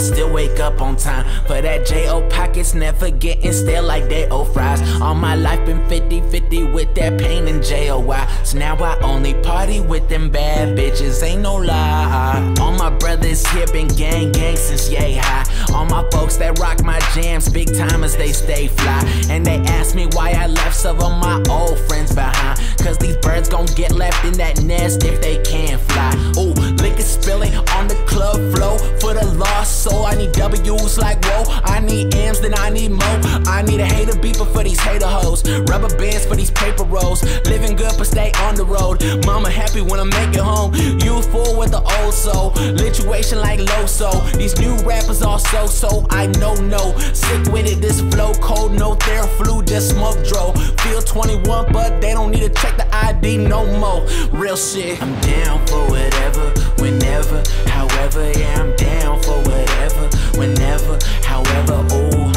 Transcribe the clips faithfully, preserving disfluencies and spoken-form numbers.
still wake up on time for that J O pockets never getting stale like they old fries. All my life been fifty fifty with that pain and J O Y. So now I only party with them bad bitches, ain't no lie. All my brothers here been gang gang since yay high. All my folks that rock my jams, big timers, they stay fly. And they ask me why I left some of my old friends behind, cause these birds gon' get left in that nest if they can't fly. Ooh, liquor spilling on the club floor for the lost soul. I need W's like whoa, I need M's then I need more. I need a hater beeper for these hater hoes, rubber bands for these paper rolls. Living good but stay on the road, mama happy when I make it home. You fool with the old soul, lituation like Loso. These new rappers all so-so, I know no. Sick with it, this flow cold, no Theraflu, just smoke dro. Feel twenty-one but they don't need to check the I D no more. Real shit. I'm down for whatever, whenever, however. Yeah, I'm down for whatever, whenever, however. Ooh,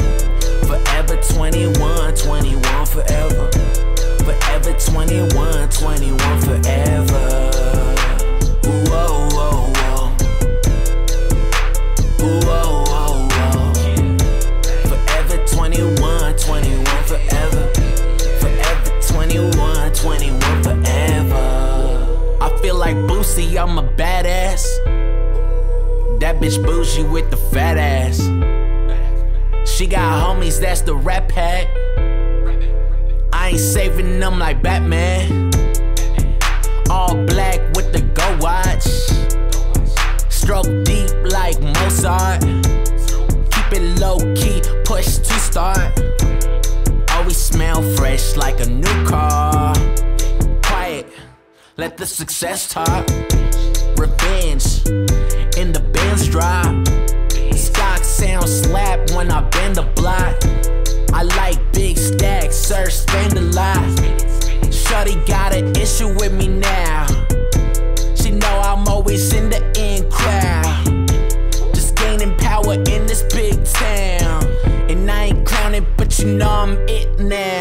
forever twenty-one, twenty-one forever. Forever twenty-one, twenty-one forever. See, I'm a badass. That bitch bougie with the fat ass. She got homies, that's the Rat Pack. I ain't saving them like Batman. All black with the gold watch. Stroke deep like Mozart. Keep it low key, push to start. Always smell fresh like a new car. Quiet. Let the success talk. Revenge in the Benz drop. Stock sound slap when I bend the block. I like big stacks, sir, spend a lot. Shorty got an issue with me now. She know I'm always in the in crowd. Just gaining power in this big town. And I ain't clowning, but you know I'm it now.